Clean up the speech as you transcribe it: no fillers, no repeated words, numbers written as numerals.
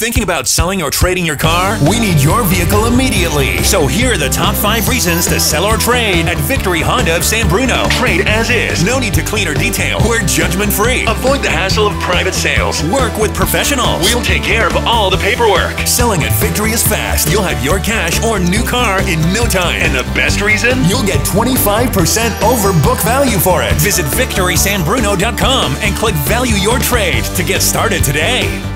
Thinking about selling or trading your car? We need your vehicle immediately. So here are the top 5 reasons to sell or trade at Victory Honda of San Bruno. Trade as is. No need to clean or detail. We're judgment-free. Avoid the hassle of private sales. Work with professionals. We'll take care of all the paperwork. Selling at Victory is fast. You'll have your cash or new car in no time. And the best reason? You'll get 25% over book value for it. Visit VictorySanBruno.com and click Value Your Trade to get started today.